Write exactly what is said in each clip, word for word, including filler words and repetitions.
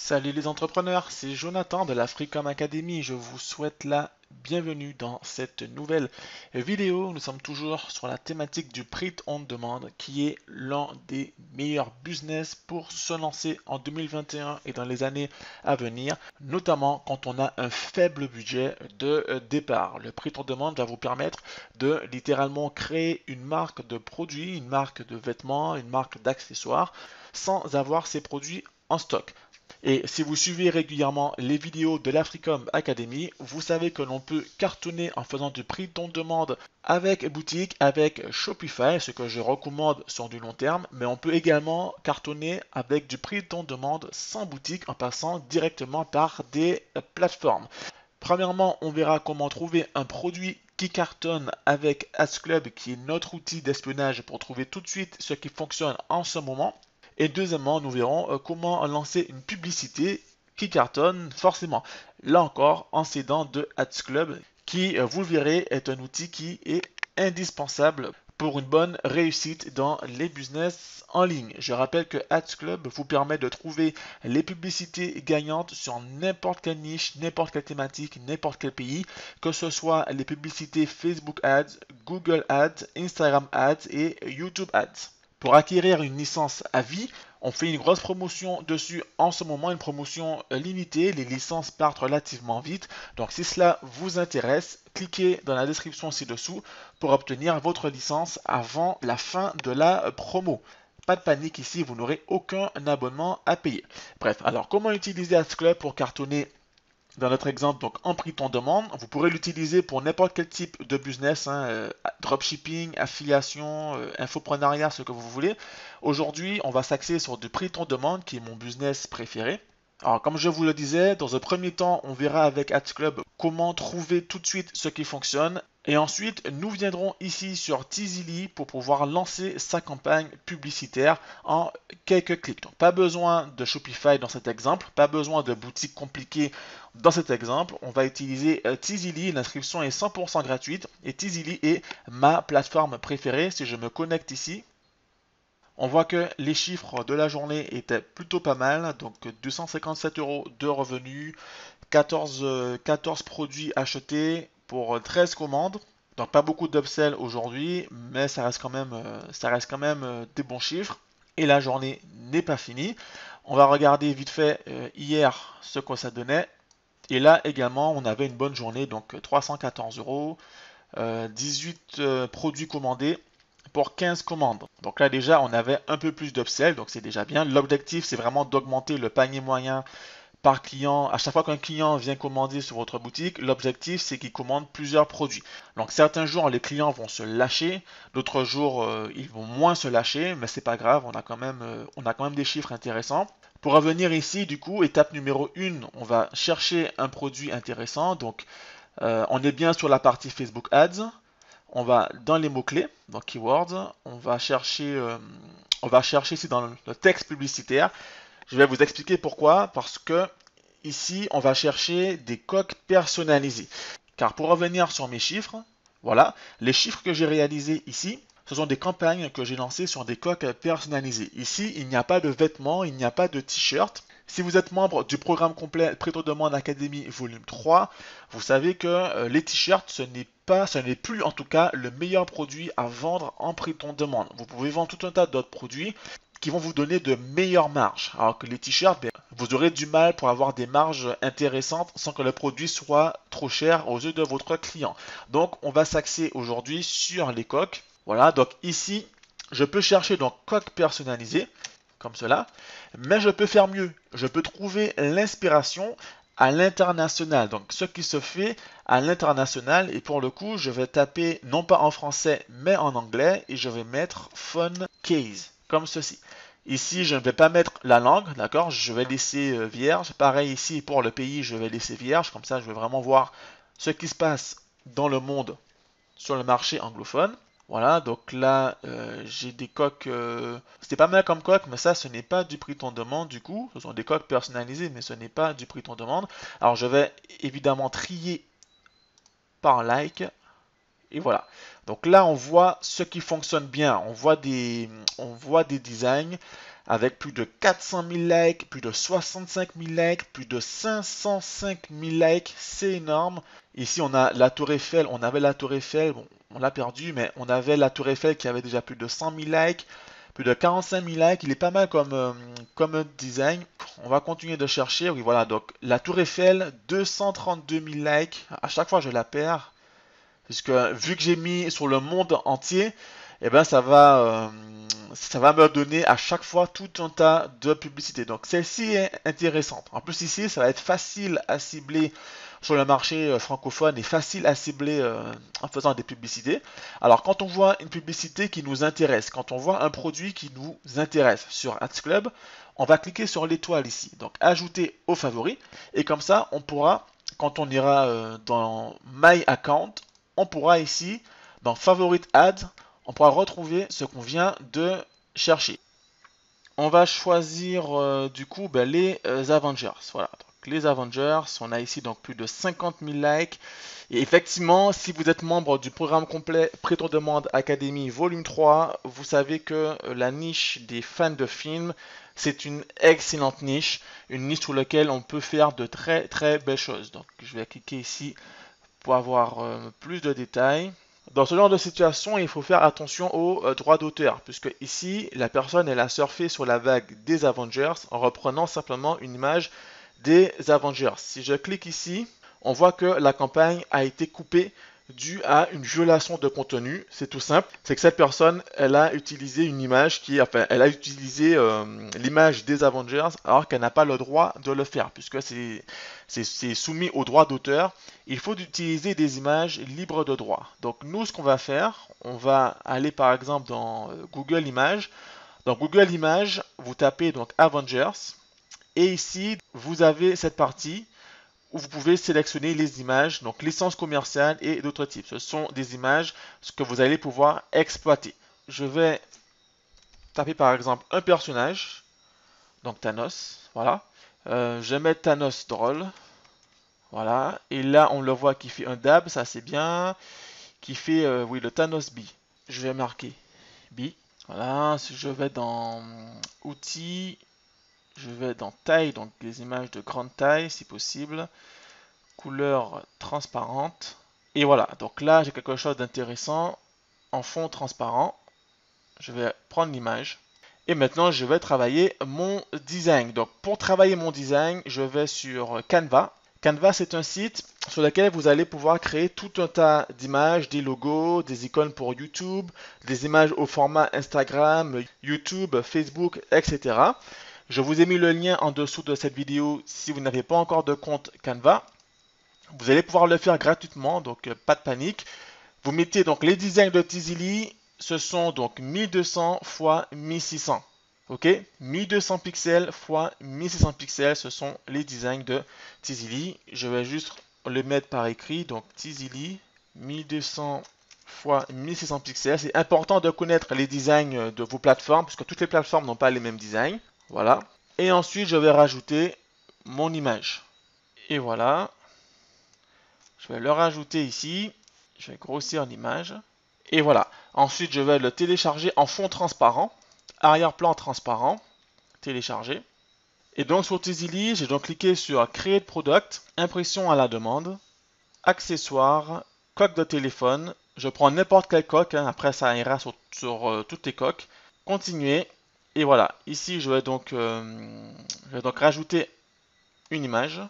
Salut les entrepreneurs, c'est Jonathan de la Freecom Academy. Je vous souhaite la bienvenue dans cette nouvelle vidéo. Nous sommes toujours sur la thématique du Print On Demand qui est l'un des meilleurs business pour se lancer en deux mille vingt et un et dans les années à venir, notamment quand on a un faible budget de départ. Le Print On Demand va vous permettre de littéralement créer une marque de produits, une marque de vêtements, une marque d'accessoires sans avoir ces produits en stock. Et si vous suivez régulièrement les vidéos de la Freecom Academy, vous savez que l'on peut cartonner en faisant du print on demand avec boutique, avec Shopify, ce que je recommande sur du long terme, mais on peut également cartonner avec du print on demand sans boutique en passant directement par des plateformes. Premièrement, on verra comment trouver un produit qui cartonne avec AdsClub, qui est notre outil d'espionnage pour trouver tout de suite ce qui fonctionne en ce moment. Et deuxièmement, nous verrons comment lancer une publicité qui cartonne forcément. Là encore, en s'aidant de AdsClub, qui, vous le verrez, est un outil qui est indispensable pour une bonne réussite dans les business en ligne. Je rappelle que AdsClub vous permet de trouver les publicités gagnantes sur n'importe quelle niche, n'importe quelle thématique, n'importe quel pays, que ce soit les publicités Facebook Ads, Google Ads, Instagram Ads et YouTube Ads. Pour acquérir une licence à vie, on fait une grosse promotion dessus en ce moment, une promotion limitée. Les licences partent relativement vite. Donc si cela vous intéresse, cliquez dans la description ci-dessous pour obtenir votre licence avant la fin de la promo. Pas de panique ici, vous n'aurez aucun abonnement à payer. Bref, alors comment utiliser AdsClub pour cartonner? Dans notre exemple, donc en print on demand, vous pourrez l'utiliser pour n'importe quel type de business, hein, euh, dropshipping, affiliation, euh, infoprenariat, ce que vous voulez. Aujourd'hui, on va s'axer sur du print on demand qui est mon business préféré. Alors, comme je vous le disais, dans un premier temps, on verra avec AdsClub comment trouver tout de suite ce qui fonctionne. Et ensuite, nous viendrons ici sur Teezily pour pouvoir lancer sa campagne publicitaire en quelques clics. Donc, pas besoin de Shopify dans cet exemple, pas besoin de boutique compliquée dans cet exemple. On va utiliser Teezily, l'inscription est cent pour cent gratuite et Teezily est ma plateforme préférée. Si je me connecte ici, on voit que les chiffres de la journée étaient plutôt pas mal, donc deux cent cinquante-sept euros de revenus, quatorze, quatorze produits achetés pour treize commandes. Donc pas beaucoup d'upsell aujourd'hui, mais ça reste quand même, ça reste quand même des bons chiffres. Et la journée n'est pas finie. On va regarder vite fait hier ce que ça donnait. Et là également, on avait une bonne journée, donc trois cent quatorze euros, dix-huit produits commandés pour quinze commandes. Donc là déjà on avait un peu plus d'upsell, donc c'est déjà bien. L'objectif c'est vraiment d'augmenter le panier moyen par client. À chaque fois qu'un client vient commander sur votre boutique, l'objectif c'est qu'il commande plusieurs produits. Donc certains jours les clients vont se lâcher, d'autres jours euh, ils vont moins se lâcher, mais c'est pas grave, on a quand même, euh, on a quand même des chiffres intéressants. Pour revenir ici, du coup, étape numéro un, on va chercher un produit intéressant. Donc euh, on est bien sur la partie Facebook Ads. On va dans les mots-clés, dans Keywords, on va chercher, euh, on va chercher ici dans le texte publicitaire. Je vais vous expliquer pourquoi, parce que ici, on va chercher des coques personnalisées. Car pour revenir sur mes chiffres, voilà, les chiffres que j'ai réalisés ici, ce sont des campagnes que j'ai lancées sur des coques personnalisées. Ici, il n'y a pas de vêtements, il n'y a pas de t-shirt. Si vous êtes membre du programme complet Print On Demand Academy volume trois, vous savez que euh, les t-shirts, ce n'est pas, ce n'est plus en tout cas le meilleur produit à vendre en Print On Demand. Vous pouvez vendre tout un tas d'autres produits qui vont vous donner de meilleures marges. Alors que les t-shirts, ben, vous aurez du mal pour avoir des marges intéressantes sans que le produit soit trop cher aux yeux de votre client. Donc, on va s'axer aujourd'hui sur les coques. Voilà, donc ici, je peux chercher donc coque personnalisée, comme cela, mais je peux faire mieux. Je peux trouver l'inspiration à l'international, donc ce qui se fait à l'international. Et pour le coup, je vais taper non pas en français, mais en anglais, et je vais mettre « fun case », comme ceci. Ici, je ne vais pas mettre la langue, d'accord? Je vais laisser euh, vierge. Pareil ici, pour le pays, je vais laisser vierge. Comme ça, je vais vraiment voir ce qui se passe dans le monde sur le marché anglophone. Voilà, donc là, euh, j'ai des coques, euh, c'était pas mal comme coque, mais ça, ce n'est pas du print on demand du coup. Ce sont des coques personnalisées, mais ce n'est pas du print on demand. Alors, je vais évidemment trier par like, et voilà. Donc là, on voit ce qui fonctionne bien. On voit des, on voit des designs avec plus de quatre cent mille likes, plus de soixante-cinq mille likes, plus de cinq cent cinq mille likes, c'est énorme. Ici, on a la Tour Eiffel, on avait la Tour Eiffel, bon, on l'a perdu, mais on avait la Tour Eiffel qui avait déjà plus de cent mille likes, plus de quarante-cinq mille likes, il est pas mal comme, euh, comme design. On va continuer de chercher, oui voilà, donc la Tour Eiffel, deux cent trente-deux mille likes, à chaque fois je la perds, puisque vu que j'ai mis sur le monde entier, eh ben ça va, euh, ça va me donner à chaque fois tout un tas de publicités. Donc celle-ci est intéressante. En plus ici, ça va être facile à cibler sur le marché euh, francophone et facile à cibler euh, en faisant des publicités. Alors quand on voit une publicité qui nous intéresse, quand on voit un produit qui nous intéresse sur AdsClub, on va cliquer sur l'étoile ici. Donc ajouter aux favoris et comme ça, on pourra, quand on ira euh, dans My Account, on pourra ici, dans Favorite Ads, on pourra retrouver ce qu'on vient de chercher. On va choisir euh, du coup ben, les euh, Avengers. Voilà, donc, les Avengers, on a ici donc plus de cinquante mille likes. Et effectivement, si vous êtes membre du programme complet Print On Demand Academy Volume trois, vous savez que la niche des fans de films, c'est une excellente niche. Une niche sur laquelle on peut faire de très très belles choses. Donc je vais cliquer ici pour avoir euh, plus de détails. Dans ce genre de situation, il faut faire attention aux droits d'auteur, puisque ici, la personne, elle a surfé sur la vague des Avengers en reprenant simplement une image des Avengers. Si je clique ici, on voit que la campagne a été coupée due à une violation de contenu. C'est tout simple, c'est que cette personne, elle a utilisé une image qui, enfin, elle a utilisé euh, l'image des Avengers alors qu'elle n'a pas le droit de le faire, puisque c'est... c'est soumis aux droits d'auteur, il faut utiliser des images libres de droit. Donc nous, ce qu'on va faire, on va aller par exemple dans Google Images. Dans Google Images, vous tapez donc Avengers, et ici, vous avez cette partie où vous pouvez sélectionner les images, donc licence commerciale et d'autres types. Ce sont des images que vous allez pouvoir exploiter. Je vais taper par exemple un personnage, donc Thanos, voilà. Euh, je vais mettre Thanos drôle, voilà, et là on le voit qui fait un dab, ça c'est bien, qui fait, euh, oui, le Thanos B, je vais marquer B, voilà, si je vais dans outils, je vais dans taille, donc des images de grande taille si possible, couleur transparente, et voilà, donc là j'ai quelque chose d'intéressant en fond transparent, je vais prendre l'image. Et maintenant, je vais travailler mon design. Donc, pour travailler mon design, je vais sur Canva. Canva, c'est un site sur lequel vous allez pouvoir créer tout un tas d'images, des logos, des icônes pour YouTube, des images au format Instagram, YouTube, Facebook, et cetera. Je vous ai mis le lien en dessous de cette vidéo si vous n'avez pas encore de compte Canva. Vous allez pouvoir le faire gratuitement, donc pas de panique. Vous mettez donc les designs de Teezily. Ce sont donc mille deux cents fois mille six cents. Ok, mille deux cents pixels fois mille six cents pixels, ce sont les designs de Teezily. Je vais juste le mettre par écrit. Donc Teezily, mille deux cents fois mille six cents pixels. C'est important de connaître les designs de vos plateformes, puisque toutes les plateformes n'ont pas les mêmes designs. Voilà. Et ensuite, je vais rajouter mon image. Et voilà. Je vais le rajouter ici. Je vais grossir l'image. Et voilà. Ensuite, je vais le télécharger en fond transparent, arrière-plan transparent, télécharger. Et donc sur Teezily, j'ai donc cliqué sur Create Product, impression à la demande, accessoires, coque de téléphone. Je prends n'importe quelle coque, hein, après ça ira sur, sur euh, toutes les coques. Continuer. Et voilà. Ici, je vais donc, euh, je vais donc rajouter une image.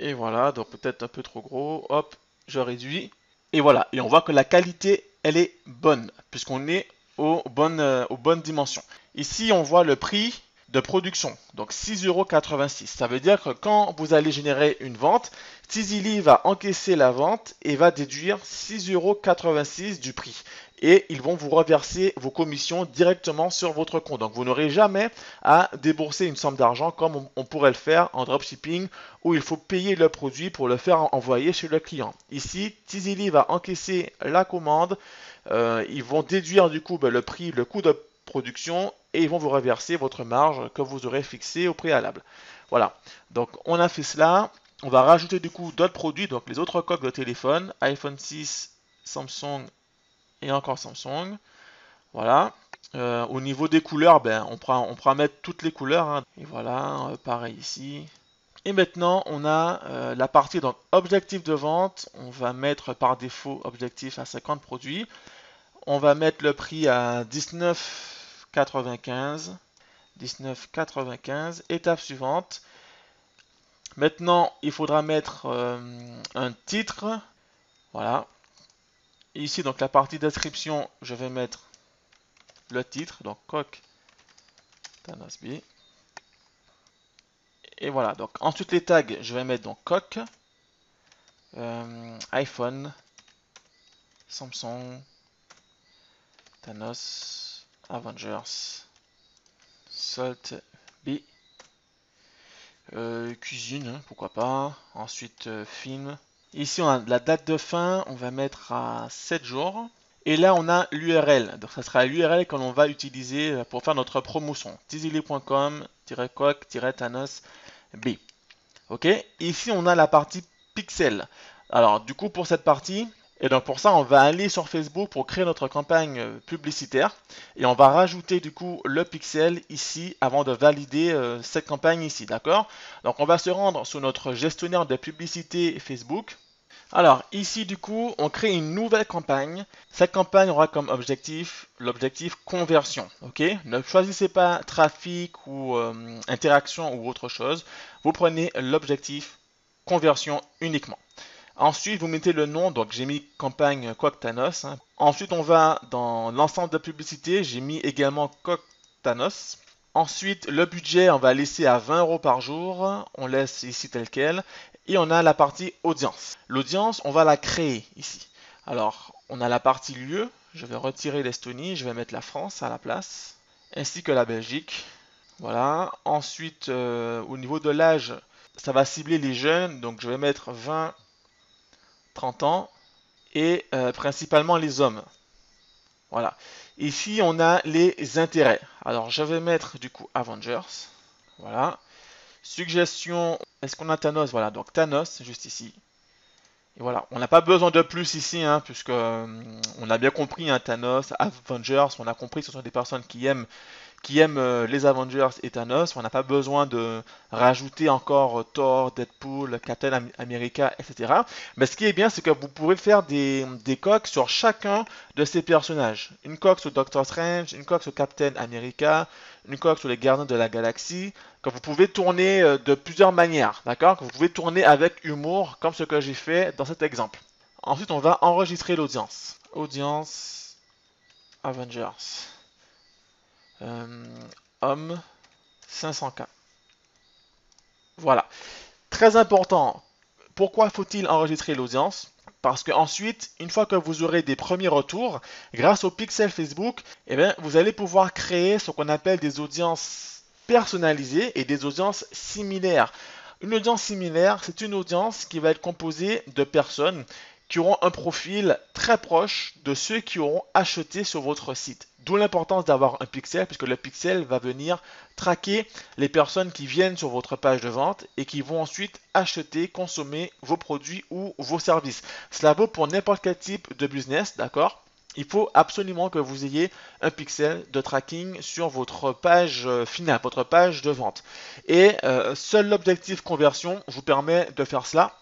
Et voilà. Donc peut-être un peu trop gros. Hop, je réduis. Et voilà. Et on voit que la qualité elle est bonne, puisqu'on est aux bonnes, euh, aux bonnes dimensions. Ici, on voit le prix de production, donc six euros quatre-vingt-six. Ça veut dire que quand vous allez générer une vente, Teezily va encaisser la vente et va déduire six euros quatre-vingt-six du prix. Et ils vont vous reverser vos commissions directement sur votre compte. Donc, vous n'aurez jamais à débourser une somme d'argent comme on, on pourrait le faire en dropshipping où il faut payer le produit pour le faire envoyer chez le client. Ici, Teezily va encaisser la commande. Euh, ils vont déduire du coup ben, le prix, le coût de production et ils vont vous reverser votre marge que vous aurez fixée au préalable. Voilà. Donc, on a fait cela. On va rajouter du coup d'autres produits, donc les autres coques de téléphone, iPhone six, Samsung, et encore Samsung, voilà, Euh, au niveau des couleurs, ben, on pourra, on pourra mettre toutes les couleurs. Hein. Et voilà, euh, pareil ici. Et maintenant, on a euh, la partie donc objectif de vente. On va mettre par défaut objectif à cinquante produits. On va mettre le prix à dix-neuf quatre-vingt-quinze. dix-neuf quatre-vingt-quinze. Étape suivante. Maintenant, il faudra mettre euh, un titre. Voilà. Et ici, donc la partie description, je vais mettre le titre, donc Coq Tanasby. Et voilà, donc ensuite les tags, je vais mettre donc Coq, euh, iPhone, Samsung, Thanos, Avengers, Salt B, euh, cuisine, hein, pourquoi pas, ensuite euh, film. Ici on a la date de fin, on va mettre à sept jours. Et là on a l'U R L, donc ça sera l'U R L que l'on va utiliser pour faire notre promotion. teezily point com tiret coq tiret thanos tiret b. Ok, ici on a la partie pixel. Alors du coup pour cette partie, et donc pour ça on va aller sur Facebook pour créer notre campagne publicitaire. Et on va rajouter du coup le pixel ici avant de valider euh, cette campagne ici, d'accord? Donc on va se rendre sur notre gestionnaire de publicité Facebook. Alors ici du coup on crée une nouvelle campagne. Cette campagne aura comme objectif l'objectif conversion. Ok, ne choisissez pas trafic ou euh, interaction ou autre chose. Vous prenez l'objectif conversion uniquement. Ensuite vous mettez le nom, donc j'ai mis campagne Coq Thanos. Hein. Ensuite on va dans l'ensemble de la publicité, j'ai mis également Coq Thanos. Ensuite le budget on va laisser à vingt euros par jour. On laisse ici tel quel. Et on a la partie audience. L'audience, on va la créer ici. Alors, on a la partie lieu. Je vais retirer l'Estonie. Je vais mettre la France à la place. Ainsi que la Belgique. Voilà. Ensuite, euh, au niveau de l'âge, ça va cibler les jeunes. Donc, je vais mettre vingt trente ans. Et euh, principalement les hommes. Voilà. Ici, on a les intérêts. Alors, je vais mettre du coup Avengers. Voilà. Suggestion, est-ce qu'on a Thanos? Voilà, donc Thanos, juste ici. Et voilà, on n'a pas besoin de plus ici, hein, puisque euh, on a bien compris, hein, Thanos, Avengers, on a compris que ce sont des personnes qui aiment, qui aiment euh, les Avengers et Thanos. On n'a pas besoin de rajouter encore euh, Thor, Deadpool, Captain America, et cetera. Mais ce qui est bien, c'est que vous pouvez faire des, des coques sur chacun de ces personnages. Une coque sur Doctor Strange, une coque sur Captain America, une coque sur les Gardiens de la Galaxie, que vous pouvez tourner euh, de plusieurs manières, d'accord? Que vous pouvez tourner avec humour, comme ce que j'ai fait dans cet exemple. Ensuite, on va enregistrer l'audience. Audience Avengers. Euh, homme cinq cents K. Voilà. Très important. Pourquoi faut-il enregistrer l'audience? Parce que ensuite, une fois que vous aurez des premiers retours, grâce au pixel Facebook, eh bien, vous allez pouvoir créer ce qu'on appelle des audiences personnalisées et des audiences similaires. Une audience similaire, c'est une audience qui va être composée de personnes qui auront un profil très proche de ceux qui auront acheté sur votre site. D'où l'importance d'avoir un pixel, puisque le pixel va venir traquer les personnes qui viennent sur votre page de vente et qui vont ensuite acheter, consommer vos produits ou vos services. Cela vaut pour n'importe quel type de business, d'accord? Il faut absolument que vous ayez un pixel de tracking sur votre page finale, votre page de vente. Et euh, seul l'objectif conversion vous permet de faire cela.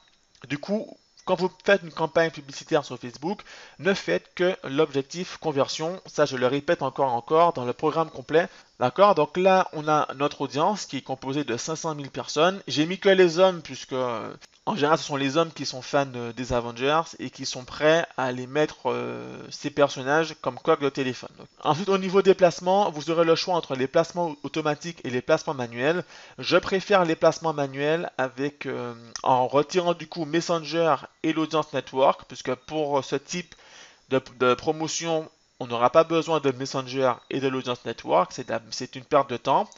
Du coup, quand vous faites une campagne publicitaire sur Facebook, ne faites que l'objectif conversion. Ça, je le répète encore et encore dans le programme complet. D'accord? Donc là, on a notre audience qui est composée de cinq cent mille personnes. J'ai mis que les hommes puisque, euh, en général, ce sont les hommes qui sont fans euh, des Avengers et qui sont prêts à aller mettre euh, ces personnages comme coque de téléphone. Donc, ensuite, au niveau des placements, vous aurez le choix entre les placements automatiques et les placements manuels. Je préfère les placements manuels avec euh, en retirant du coup Messenger et l'Audience Network, puisque pour ce type de, de promotion, on n'aura pas besoin de Messenger et de l'Audience Network. C'est une perte de temps.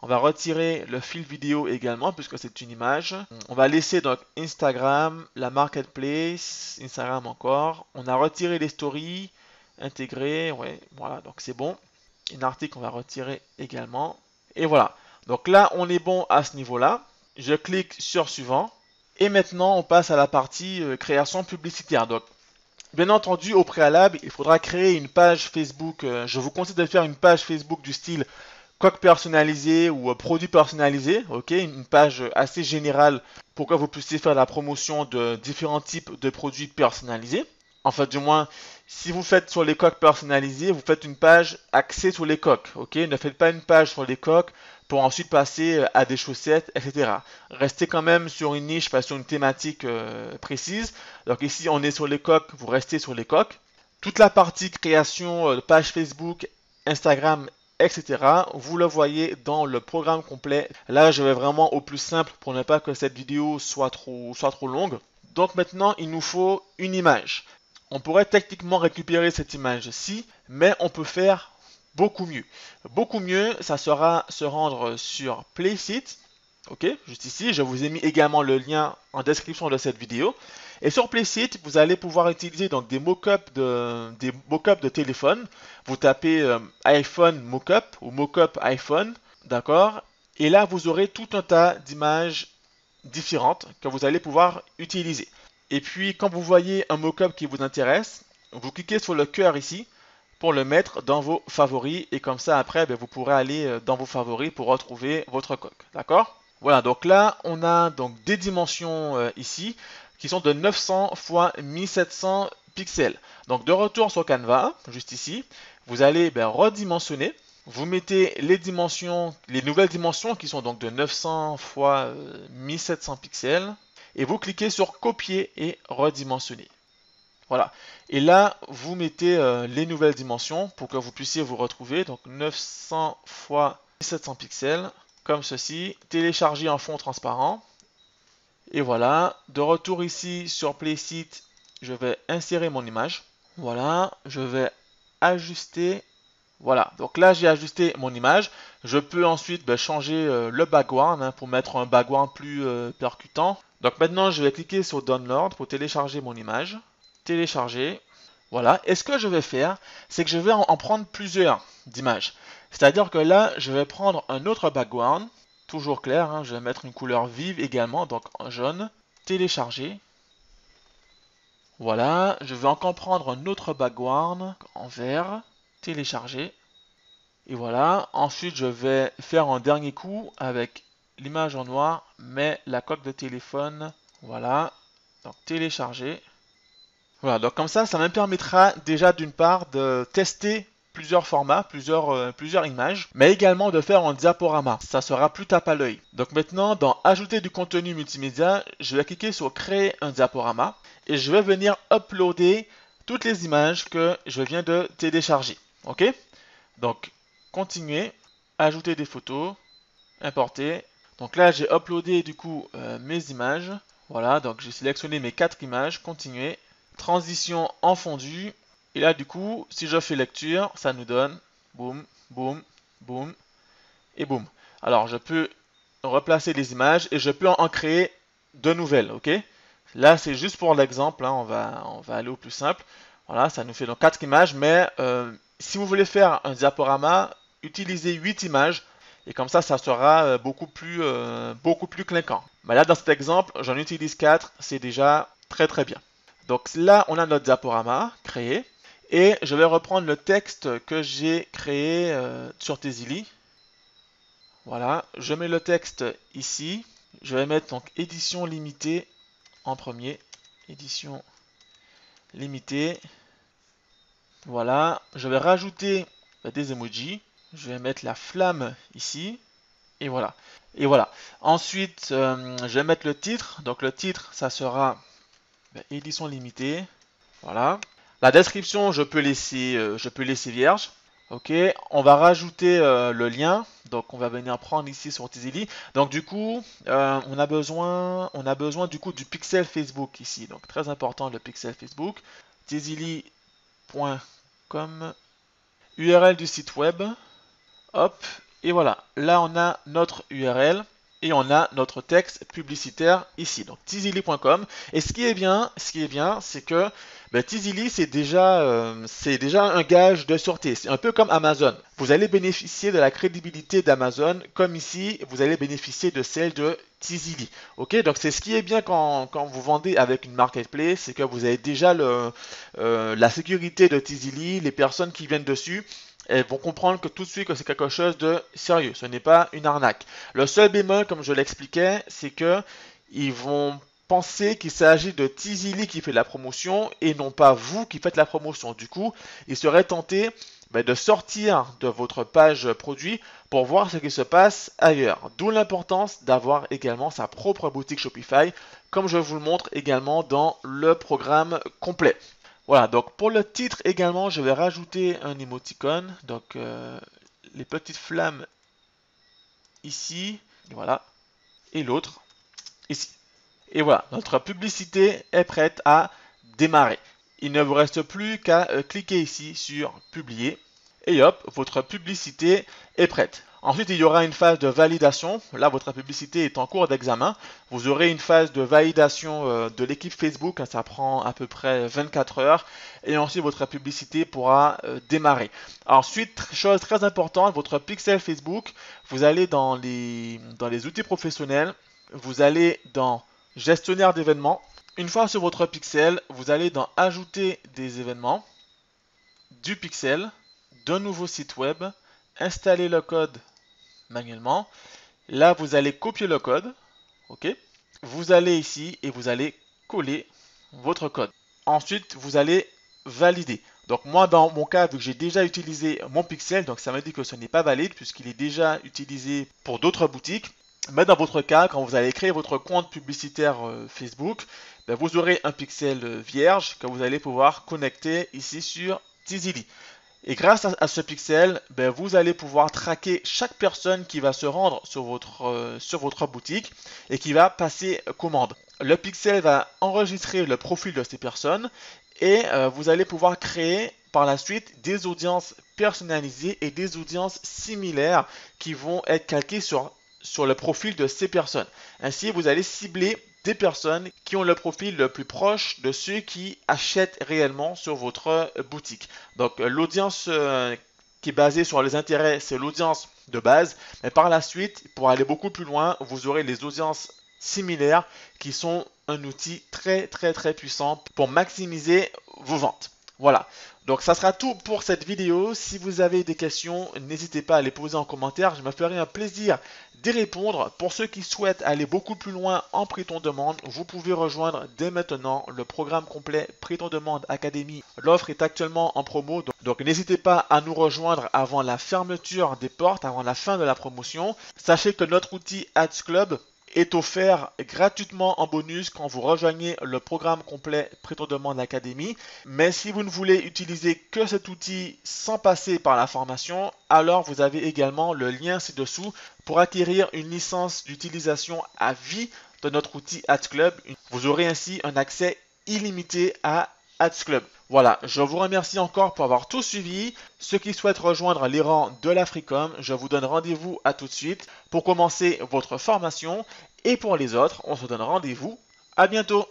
On va retirer le fil vidéo également, puisque c'est une image. On va laisser donc Instagram, la Marketplace, Instagram encore. On a retiré les stories, intégrées, ouais, voilà, donc c'est bon. Un article, on va retirer également. Et voilà, donc là, on est bon à ce niveau-là. Je clique sur Suivant. Et maintenant, on passe à la partie euh, création publicitaire. Donc, Bien entendu, au préalable, il faudra créer une page Facebook. Je vous conseille de faire une page Facebook du style coque personnalisée ou produit personnalisé, ok, une page assez générale pour que vous puissiez faire la promotion de différents types de produits personnalisés. En fait, du moins, si vous faites sur les coques personnalisées, vous faites une page axée sur les coques. Ok, ne faites pas une page sur les coques pour ensuite passer à des chaussettes, et cetera. Restez quand même sur une niche, pas sur une thématique euh, précise. Donc ici, on est sur les coques, vous restez sur les coques. Toute la partie création de page Facebook, Instagram, et cetera. Vous le voyez dans le programme complet. Là, je vais vraiment au plus simple pour ne pas que cette vidéo soit trop, soit trop longue. Donc maintenant, il nous faut une image. On pourrait techniquement récupérer cette image-ci, mais on peut faire beaucoup mieux. Beaucoup mieux, ça sera se rendre sur Placeit. Ok, juste ici, je vous ai mis également le lien en description de cette vidéo. Et sur Placeit, vous allez pouvoir utiliser donc des mock-ups de, des mock-ups de téléphone. Vous tapez euh, iPhone mock-up ou mock-up iPhone, d'accord. Et là, vous aurez tout un tas d'images différentes que vous allez pouvoir utiliser. Et puis, quand vous voyez un mock-up qui vous intéresse, vous cliquez sur le cœur ici pour le mettre dans vos favoris. Et comme ça, après, ben, vous pourrez aller dans vos favoris pour retrouver votre coque. D'accord? Voilà, donc là, on a donc des dimensions euh, ici qui sont de neuf cents par mille sept cents pixels. Donc, de retour sur Canva, juste ici, vous allez ben, redimensionner. Vous mettez les dimensions, les nouvelles dimensions qui sont donc de neuf cents par mille sept cents pixels. Et vous cliquez sur copier et redimensionner. Voilà. Et là, vous mettez euh, les nouvelles dimensions pour que vous puissiez vous retrouver. Donc neuf cents par mille sept cents pixels, comme ceci. Télécharger en fond transparent. Et voilà. De retour ici sur Placeit, je vais insérer mon image. Voilà. Je vais ajuster. Voilà. Donc là, j'ai ajusté mon image. Je peux ensuite ben, changer euh, le background hein, pour mettre un background plus euh, percutant. Donc maintenant, je vais cliquer sur Download pour télécharger mon image. Télécharger. Voilà. Et ce que je vais faire, c'est que je vais en prendre plusieurs d'images. C'est-à-dire que là, je vais prendre un autre background. Toujours clair. Hein. Je vais mettre une couleur vive également, donc en jaune. Télécharger. Voilà. Je vais encore prendre un autre background en vert. Télécharger. Et voilà. Ensuite, je vais faire un dernier coup avec l'image en noir, mais la coque de téléphone, voilà, donc télécharger. Voilà, donc comme ça, ça me permettra déjà d'une part de tester plusieurs formats, plusieurs, euh, plusieurs images, mais également de faire en diaporama, ça sera plus tape à l'œil. Donc maintenant, dans ajouter du contenu multimédia, je vais cliquer sur créer un diaporama, et je vais venir uploader toutes les images que je viens de télécharger, ok? Donc, continuer, ajouter des photos, importer. Donc là, j'ai uploadé du coup euh, mes images. Voilà, donc j'ai sélectionné mes quatre images. Continuer. Transition en fondu. Et là, du coup, si je fais lecture, ça nous donne boum, boum, boum et boum. Alors, je peux replacer les images et je peux en créer de nouvelles. Ok. Là, c'est juste pour l'exemple. Hein, on va, on va aller au plus simple. Voilà, ça nous fait donc quatre images. Mais euh, si vous voulez faire un diaporama, utilisez huit images. Et comme ça, ça sera beaucoup plus, euh, beaucoup plus clinquant. Mais là, dans cet exemple, j'en utilise quatre. C'est déjà très, très bien. Donc là, on a notre diaporama créé. Et je vais reprendre le texte que j'ai créé euh, sur Teezily. Voilà. Je mets le texte ici. Je vais mettre donc édition limitée en premier. Édition limitée. Voilà. Je vais rajouter bah, des emojis. Je vais mettre la flamme ici. Et voilà. Et voilà. Ensuite, euh, je vais mettre le titre. Donc le titre, ça sera ben, édition limitée. Voilà. La description, je peux laisser, euh, je peux laisser vierge. Ok. On va rajouter euh, le lien. Donc on va venir prendre ici sur Teezily. Donc du coup, euh, on a besoin, on a besoin du coup du pixel Facebook ici. Donc très important le pixel Facebook. Teezily point com. U R L du site web. Hop, et voilà, là on a notre U R L et on a notre texte publicitaire ici, donc teezily point com. Et ce qui est bien, ce qui est bien, c'est que ben, Teezily, c'est déjà, euh, c'est déjà un gage de sûreté. C'est un peu comme Amazon. Vous allez bénéficier de la crédibilité d'Amazon, comme ici, vous allez bénéficier de celle de Teezily. Ok, donc c'est ce qui est bien quand, quand vous vendez avec une marketplace, c'est que vous avez déjà le, euh, la sécurité de Teezily, les personnes qui viennent dessus. Elles vont comprendre que tout de suite que c'est quelque chose de sérieux. Ce n'est pas une arnaque. Le seul bémol, comme je l'expliquais, c'est que ils vont penser qu'il s'agit de Teezily qui fait la promotion et non pas vous qui faites la promotion. Du coup, ils seraient tentés bah, de sortir de votre page produit pour voir ce qui se passe ailleurs. D'où l'importance d'avoir également sa propre boutique Shopify, comme je vous le montre également dans le programme complet. Voilà, donc pour le titre également, je vais rajouter un émoticône, donc euh, les petites flammes ici, voilà, et l'autre ici. Et voilà, notre publicité est prête à démarrer. Il ne vous reste plus qu'à euh, cliquer ici sur « Publier » et hop, votre publicité est prête. Ensuite, il y aura une phase de validation. Là, votre publicité est en cours d'examen. Vous aurez une phase de validation de l'équipe Facebook. Ça prend à peu près vingt-quatre heures. Et ensuite, votre publicité pourra démarrer. Ensuite, chose très importante, votre pixel Facebook, vous allez dans les, dans les outils professionnels. Vous allez dans gestionnaire d'événements. Une fois sur votre pixel, vous allez dans ajouter des événements, du pixel, d'un nouveau site web, installer le code manuellement. Là, vous allez copier le code. Ok. Vous allez ici et vous allez coller votre code. Ensuite, vous allez valider. Donc moi, dans mon cas, vu que j'ai déjà utilisé mon pixel, donc ça me dit que ce n'est pas valide puisqu'il est déjà utilisé pour d'autres boutiques. Mais dans votre cas, quand vous allez créer votre compte publicitaire Facebook, ben vous aurez un pixel vierge que vous allez pouvoir connecter ici sur Teezily. Et grâce à, à ce pixel, ben, vous allez pouvoir traquer chaque personne qui va se rendre sur votre, euh, sur votre boutique et qui va passer commande. Le pixel va enregistrer le profil de ces personnes et euh, vous allez pouvoir créer par la suite des audiences personnalisées et des audiences similaires qui vont être calquées sur, sur le profil de ces personnes. Ainsi, vous allez cibler des personnes qui ont le profil le plus proche de ceux qui achètent réellement sur votre boutique. Donc l'audience euh, qui est basée sur les intérêts, c'est l'audience de base. Mais par la suite, pour aller beaucoup plus loin, vous aurez les audiences similaires qui sont un outil très très très puissant pour maximiser vos ventes. Voilà, donc ça sera tout pour cette vidéo. Si vous avez des questions, n'hésitez pas à les poser en commentaire. Je me ferai un plaisir d'y répondre. Pour ceux qui souhaitent aller beaucoup plus loin en Print On Demand, vous pouvez rejoindre dès maintenant le programme complet Print On Demand Academy. L'offre est actuellement en promo, donc, donc n'hésitez pas à nous rejoindre avant la fermeture des portes, avant la fin de la promotion. Sachez que notre outil AdsClub est offert gratuitement en bonus quand vous rejoignez le programme complet Print On Demand Academy. Mais si vous ne voulez utiliser que cet outil sans passer par la formation, alors vous avez également le lien ci-dessous pour acquérir une licence d'utilisation à vie de notre outil AdsClub. Vous aurez ainsi un accès illimité à AdsClub. Voilà, je vous remercie encore pour avoir tout suivi. Ceux qui souhaitent rejoindre les rangs de la Freecom, je vous donne rendez-vous à tout de suite pour commencer votre formation. Et pour les autres, on se donne rendez-vous à bientôt.